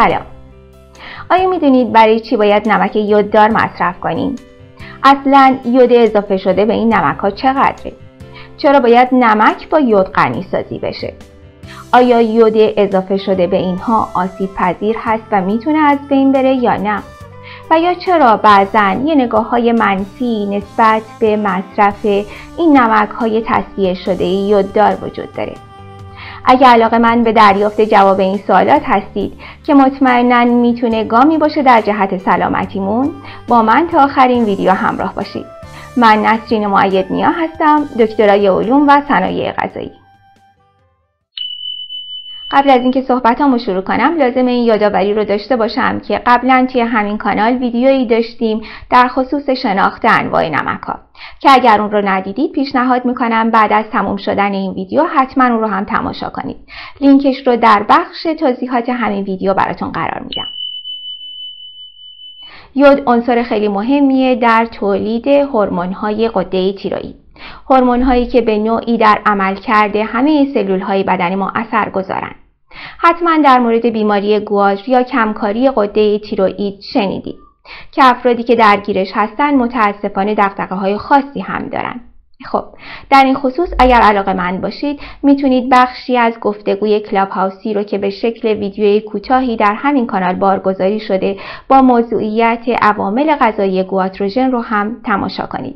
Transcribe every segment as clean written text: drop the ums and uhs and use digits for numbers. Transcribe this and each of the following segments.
سلام. آیا میدونید برای چی باید نمک یددار مصرف کنیم؟ اصلا یود اضافه شده به این نمک ها چقدره؟ چرا باید نمک با یود غنی سازی بشه؟ آیا یود اضافه شده به اینها آسیب پذیر هست و میتونه از بین بره یا نه؟ و یا چرا بعضن یه نگاه‌های منفی نسبت به مصرف این نمک‌های تصفیه شده یددار وجود داره؟ اگر علاقه‌مند به دریافت جواب این سوالات هستید که مطمئناً میتونه گامی باشه در جهت سلامتیمون، با من تا آخرین ویدیو همراه باشید. من نسرین مویدنیا هستم، دکترای علوم و صنایع غذایی. قبل از اینکه صحبتامو شروع کنم لازمه این یادآوری رو داشته باشم که قبلا توی همین کانال ویدیویی داشتیم در خصوص شناخت انواع نمک‌ها که اگر اون رو ندیدید پیشنهاد میکنم بعد از تموم شدن این ویدیو حتما اون رو هم تماشا کنید. لینکش رو در بخش توضیحات همین ویدیو براتون قرار میدم. یود عنصر خیلی مهمیه در تولید هورمون‌های غده تیروئید. هورمون‌هایی که به نوعی در عملکرد همه سلول‌های بدن ما اثرگذارند. حتما در مورد بیماری گواتر یا کمکاری غده تیروئید شنیدید که افرادی که درگیرش هستن متاسفانه دغدغه‌های خاصی هم دارن. خب در این خصوص اگر علاقه‌مند باشید میتونید بخشی از گفتگوی کلاب هاوسی رو که به شکل ویدیوی کوتاهی در همین کانال بارگذاری شده با موضوعیت عوامل غذایی گواتروژن رو هم تماشا کنید.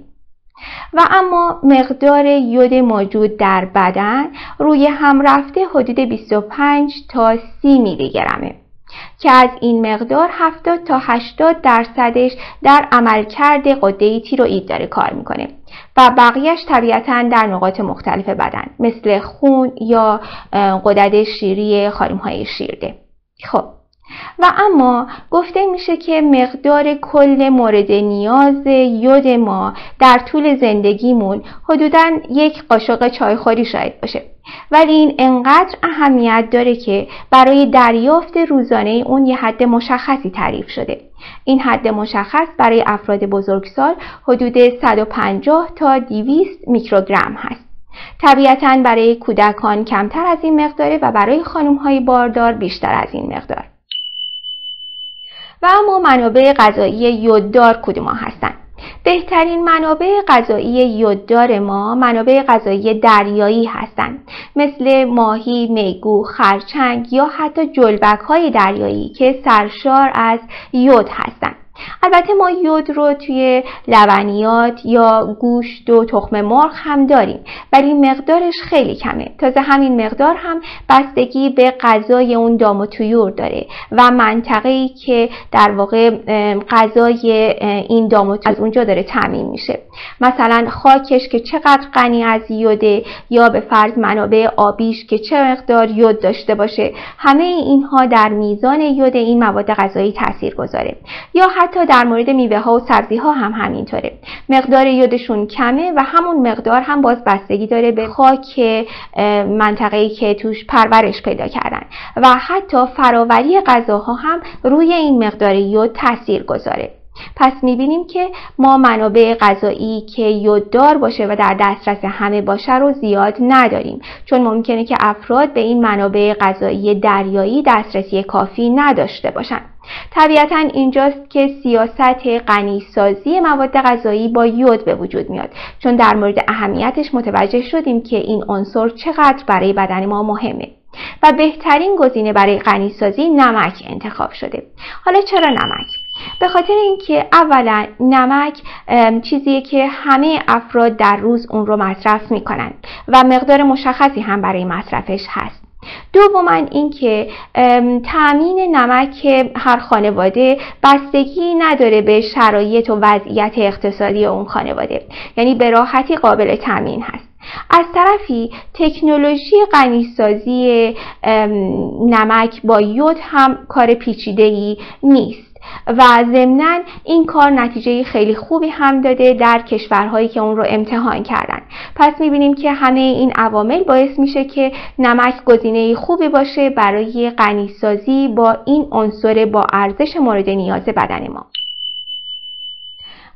و اما مقدار یود موجود در بدن روی هم رفته حدود 25 تا 30 میلی گرمه که از این مقدار 70 تا 80% در عملکرد غده تیروئید داره کار میکنه و بقیهش طبیعتاً در نقاط مختلف بدن مثل خون یا غدد شیری خارمهای شیرده. خب و اما گفته میشه که مقدار کل مورد نیاز یود ما در طول زندگیمون حدوداً یک قاشق چایخوری شاید باشه، ولی این انقدر اهمیت داره که برای دریافت روزانه اون یه حد مشخصی تعریف شده. این حد مشخص برای افراد بزرگسال حدود 150 تا 200 میکروگرم هست. طبیعتاً برای کودکان کمتر از این مقداره و برای خانم‌های باردار بیشتر از این مقدار. و اما منابع غذایی یوددار کدوم ها هستند؟ بهترین منابع غذایی یوددار ما منابع غذایی دریایی هستند، مثل ماهی، میگو، خرچنگ یا حتی جلبک های دریایی که سرشار از یود هستند. البته ما یود رو توی لبنیات یا گوشت و تخم مرغ هم داریم، ولی مقدارش خیلی کمه. تازه همین مقدار هم بستگی به غذای اون دام و طیور داره و منطقه‌ای که در واقع غذای این دام و طیور از اونجا داره تامین میشه، مثلا خاکش که چقدر غنی از یوده یا به فرض منابع آبیش که چه مقدار یود داشته باشه، همه اینها در میزان یود این مواد غذایی تاثیرگذاره. یا حتی در مورد میوه ها و سبزی ها هم همینطوره، مقدار یودشون کمه و همون مقدار هم باز بستگی داره به خاک منطقه‌ای که توش پرورش پیدا کردن و حتی فراوری غذاها هم روی این مقدار یود تاثیر گذاره. پس میبینیم که ما منابع غذایی که یوددار باشه و در دسترس همه باشه رو زیاد نداریم، چون ممکنه که افراد به این منابع غذایی دریایی دسترسی کافی نداشته باشن. طبیعتاً اینجاست که سیاست غنیسازی مواد غذایی با یود به وجود میاد، چون در مورد اهمیتش متوجه شدیم که این عنصر چقدر برای بدن ما مهمه و بهترین گزینه برای غنیسازی نمک انتخاب شده. حالا چرا نمک؟ به خاطر اینکه اولا نمک چیزیه که همه افراد در روز اون رو مصرف میکنن و مقدار مشخصی هم برای مصرفش هست. دوما اینکه تأمین نمک هر خانواده بستگی نداره به شرایط و وضعیت اقتصادی اون خانواده، یعنی به راحتی قابل تأمین هست. از طرفی تکنولوژی غنیسازی نمک با یود هم کار پیچیده‌ای نیست و ضمناً این کار نتیجه خیلی خوبی هم داده در کشورهایی که اون رو امتحان کردن. پس می‌بینیم که همه این عوامل باعث میشه که نمک گزینه خوبی باشه برای غنیسازی با این عنصر با ارزش مورد نیاز بدن ما.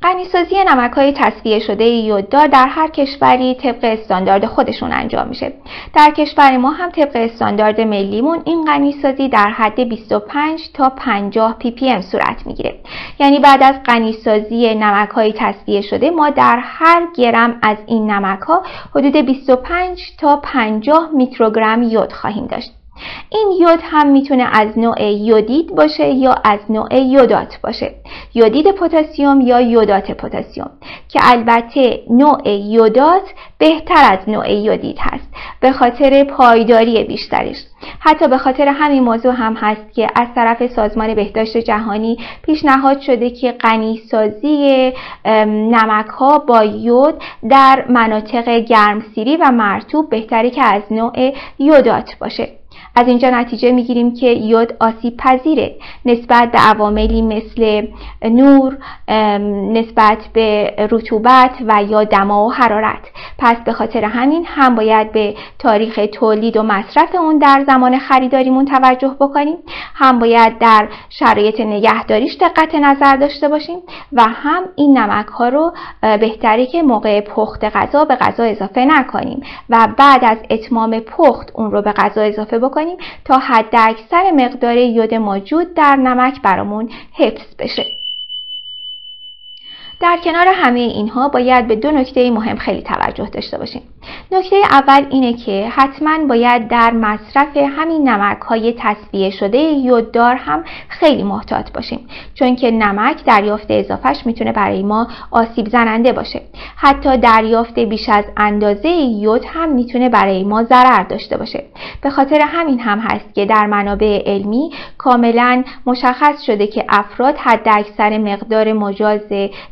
غنیسازی نمک‌های تصفیه شده یدات در هر کشوری طبق استاندارد خودشون انجام میشه. در کشور ما هم طبق استاندارد ملیمون این غنیسازی در حد 25 تا 50 ppm صورت میگیره. یعنی بعد از غنیسازی نمک‌های تصفیه شده ما در هر گرم از این نمک‌ها حدود 25 تا 50 میکروگرم یود خواهیم داشت. این یود هم میتونه از نوع یدید باشه یا از نوع یدات باشه، یدید پتاسیم یا یدات پتاسیم، که البته نوع یدات بهتر از نوع یدید هست به خاطر پایداری بیشترش. حتی به خاطر همین موضوع هم هست که از طرف سازمان بهداشت جهانی پیشنهاد شده که غنیسازی نمک‌ها با یود در مناطق گرمسیری و مرطوب بهتره که از نوع یدات باشه. از اینجا نتیجه میگیریم که یود آسیب پذیره نسبت به عواملی مثل نور، نسبت به رطوبت و یا دما و حرارت. پس به خاطر همین هم باید به تاریخ تولید و مصرف اون در زمان خریداریمون توجه بکنیم، هم باید در شرایط نگهداریش دقت نظر داشته باشیم و هم این نمک ها رو بهتره که موقع پخت غذا به غذا اضافه نکنیم و بعد از اتمام پخت اون رو به غذا اضافه بکنیم تا حد اکثر مقدار یود موجود در نمک برامون حفظ بشه. در کنار همه اینها باید به دو نکته مهم خیلی توجه داشته باشیم. نکته اول اینه که حتما باید در مصرف همین نمک‌های تصفیه شده یوددار هم خیلی محتاط باشیم، چون که نمک دریافت اضافهش میتونه برای ما آسیب زننده باشه. حتی دریافت بیش از اندازه یود هم میتونه برای ما ضرر داشته باشه. به خاطر همین هم هست که در منابع علمی کاملا مشخص شده که افراد حداکثر مقدار مجاز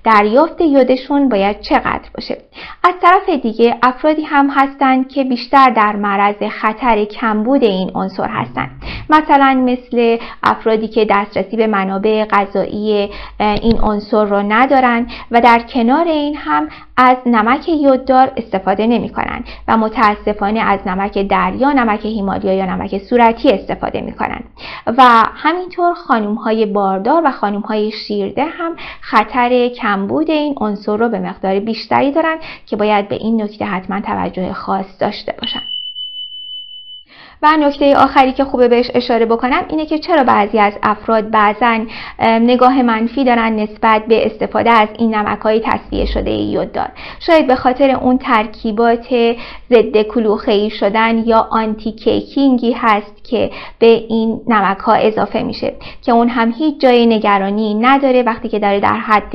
دریافت یودشون باید چقدر باشه. از طرف دیگه افرادی هم هستند که بیشتر در معرض خطر کمبود این عنصر هستند، مثلا مثل افرادی که دسترسی به منابع غذایی این عنصر رو ندارن و در کنار این هم از نمک یوددار استفاده نمی‌کنن و متاسفانه از نمک دریا، نمک هیمالیا یا نمک صورتی استفاده می‌کنن و همینطور خانم‌های باردار و خانم‌های شیرده هم خطر کمبود این عنصر رو به مقدار بیشتری دارن که باید به این نکته حتما توجه خاص داشته باشن. و نکته آخری که خوبه بهش اشاره بکنم اینه که چرا بعضی از افراد بعضا نگاه منفی دارن نسبت به استفاده از این نمک‌های تصفیه شده یوددار. شاید به خاطر اون ترکیبات ضد کلوخه‌ای شدن یا آنتی کیکینگی هست که به این نمک‌ها اضافه میشه که اون هم هیچ جای نگرانی نداره وقتی که داره در حد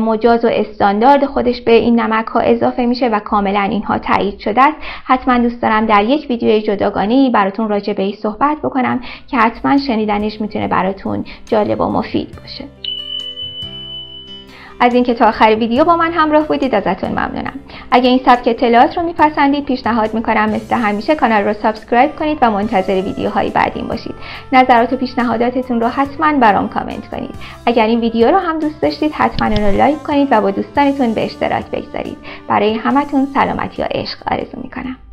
مجاز و استاندارد خودش به این نمک‌ها اضافه میشه و کاملا اینها تایید شده است. حتما دوست دارم در یک ویدیو جداگانه براتون راجع به این صحبت بکنم که حتما شنیدنش میتونه براتون جالب و مفید باشه. از اینکه تا آخر ویدیو با من همراه بودید ازتون ممنونم. اگه این سبک اطلاعات رو میپسندید پیشنهاد میکنم مثل همیشه کانال رو سابسکرایب کنید و منتظر ویدیوهای بعدیم باشید. نظرات و پیشنهاداتتون رو حتما برام کامنت کنید. اگر این ویدیو رو هم دوست داشتید حتما اون رو لایک کنید و با دوستانتون به اشتراک بگذارید. برای همتون سلامتی و عشق آرزو میکنم.